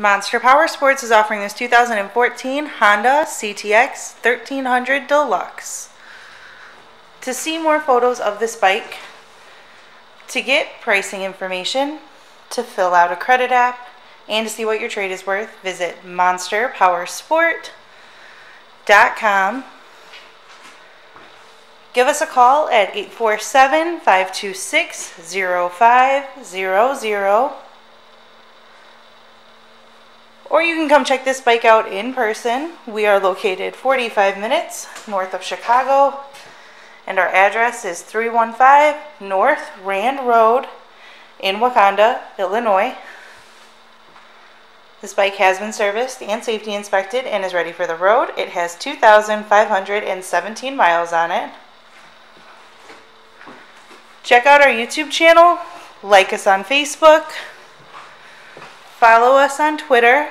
Monster Powersports is offering this 2014 Honda CTX 1300 Deluxe. To see more photos of this bike, to get pricing information, to fill out a credit app, and to see what your trade is worth, visit monsterpowersport.com. Give us a call at 847-526-0500. Or you can come check this bike out in person. We are located 45 minutes north of Chicago, and our address is 315 North Rand Road in Wakanda, Illinois. This bike has been serviced and safety inspected and is ready for the road. It has 2,517 miles on it. Check out our YouTube channel, like us on Facebook, follow us on Twitter